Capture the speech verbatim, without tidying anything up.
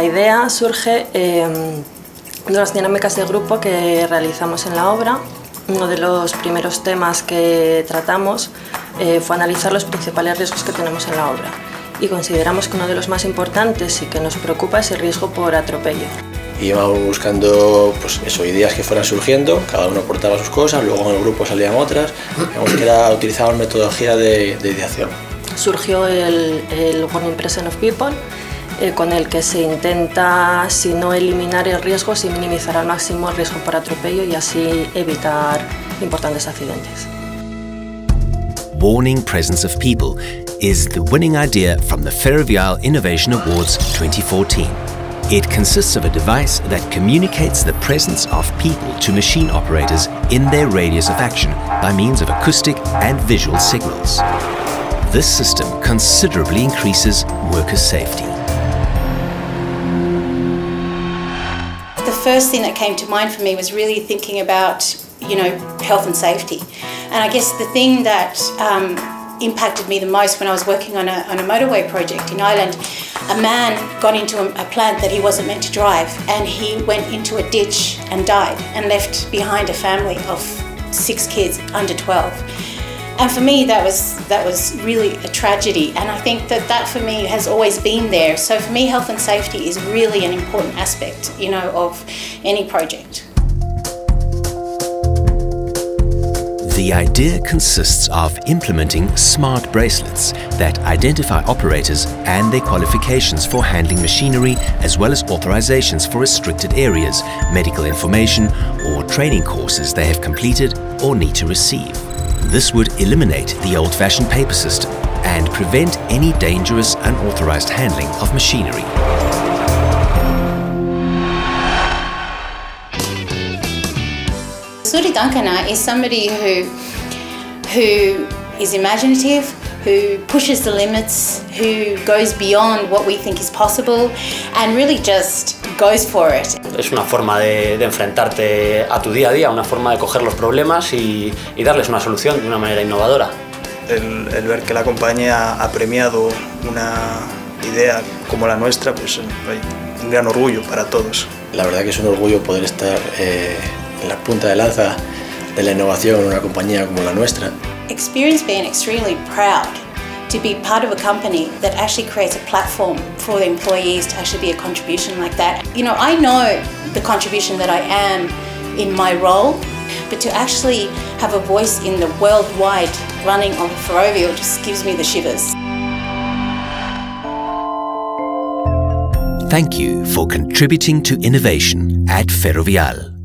La idea surge eh, de las dinámicas de grupo que realizamos en la obra. Uno de los primeros temas que tratamos eh, fue analizar los principales riesgos que tenemos en la obra, y consideramos que uno de los más importantes y que nos preocupa es el riesgo por atropello. Íbamos buscando, pues eso, ideas que fueran surgiendo, cada uno aportaba sus cosas, luego en el grupo salían otras, digamos que era utilizar metodología de, de ideación. Surgió el, el Warning Presence of People, eh, con el que se intenta, si no eliminar el riesgo, si minimizar al máximo el riesgo por atropello y así evitar importantes accidentes. Warning Presence of People is the winning idea from the Ferrovial Innovation Awards twenty fourteen. It consists of a device that communicates the presence of people to machine operators in their radius of action by means of acoustic and visual signals. This system considerably increases worker safety. The first thing that came to mind for me was really thinking about, you know, health and safety. And I guess the thing that um, impacted me the most when I was working on a, on a motorway project in Ireland, a man got into a plant that he wasn't meant to drive, and he went into a ditch and died and left behind a family of six kids under twelve. And for me that was, that was really a tragedy, and I think that that for me has always been there. So for me health and safety is really an important aspect, you know, of any project. The idea consists of implementing smart bracelets that identify operators and their qualifications for handling machinery, as well as authorizations for restricted areas, medical information or training courses they have completed or need to receive. This would eliminate the old-fashioned paper system and prevent any dangerous unauthorized handling of machinery. Zuritanken is somebody who, who is imaginative, who pushes the limits, who goes beyond what we think is possible and really just goes for it. Es una forma de, de enfrentarte a tu día a día, una forma de coger los problemas y, y darles una solución de una manera innovadora. El, el ver que la compañía ha premiado una idea como la nuestra, pues es un gran orgullo para todos. La verdad que es un orgullo poder estar eh, en la punta de lanza de la innovación en una compañía como la nuestra. Experience being extremely proud to be part of a company that actually creates a platform for the employees to actually be a contribution like that. You know, I know the contribution that I am in my role, but to actually have a voice in the worldwide running of Ferrovial just gives me the shivers. Thank you for contributing to innovation at Ferrovial.